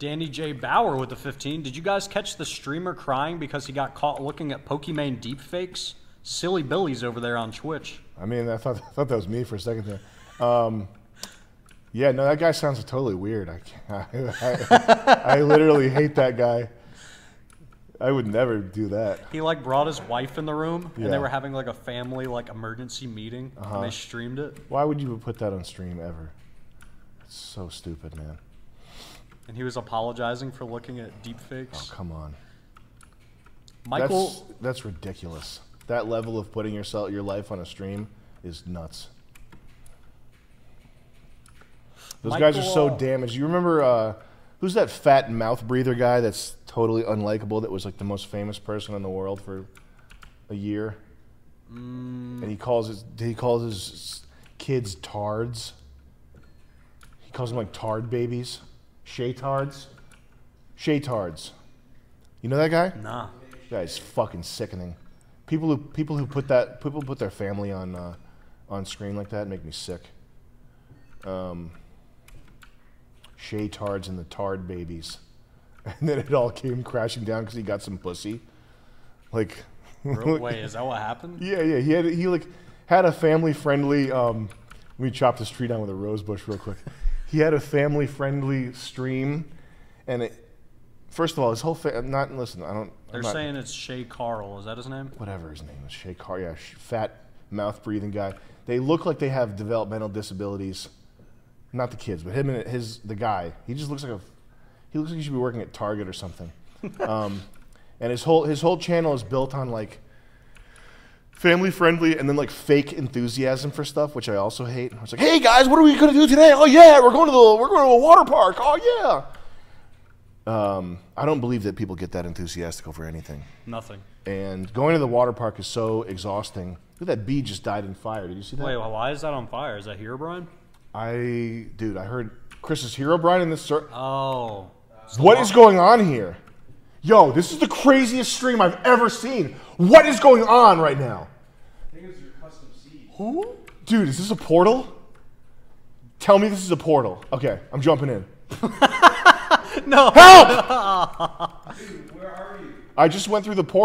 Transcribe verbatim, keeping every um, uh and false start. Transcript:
Danny J. Bauer with the fifteen. Did you guys catch the streamer crying because he got caught looking at Pokimane deepfakes? Silly Billy's over there on Twitch. I mean, I thought, I thought that was me for a second there. Um, yeah, no, that guy sounds totally weird. I, can't, I, I, I literally hate that guy. I would never do that. He like brought his wife in the room, yeah. and they were having like a family like emergency meeting, uh-huh. and they streamed it. Why would you put that on stream ever? It's so stupid, man. And he was apologizing for looking at deepfakes. Oh, come on, Michael. That's, that's ridiculous. That level of putting yourself, your life on a stream is nuts. Those Michael, guys are so damaged. You remember uh, who's that fat mouth breather guy that's totally unlikable, that was like the most famous person in the world for a year? Mm. And he calls his he calls his kids tards. He calls them like tard babies. Shaytards. Shaytards. You know that guy? Nah. That guy's fucking sickening. People who people who put that people put their family on uh, on screen like that make me sick. Um, Shaytards and the tard babies. And then it all came crashing down because he got some pussy. Like, wait, is that what happened? Yeah, yeah. He had he like had a family friendly. Um, let me chop this tree down with a rose bush real quick. He had a family friendly stream, and it, first of all, his whole fa not listen. I don't. They're not, saying it's Shay Carl. Is that his name? Whatever his name is, Shay Carl. Yeah, fat mouth breathing guy. They look like they have developmental disabilities. Not the kids, but him and his the guy. He just looks like a. He looks like he should be working at Target or something. Um, and his whole his whole channel is built on like family friendly and then like fake enthusiasm for stuff, which I also hate. I was like, hey guys, what are we gonna do today? Oh yeah, we're going to the we're going to a water park. Oh yeah. Um, I don't believe that people get that enthusiastic over anything. Nothing. And going to the water park is so exhausting. Look, that bee just died in fire. Did you see that? Wait, well, why is that on fire? Is that Hero Brian? I dude, I heard Chris's Hero Brian in this circle. Oh. What is going on here? Yo, this is the craziest stream I've ever seen. What is going on right now? I think it's your custom seed. Who? Dude, is this a portal? Tell me this is a portal. Okay, I'm jumping in. No. Help! Dude, where are you? I just went through the portal.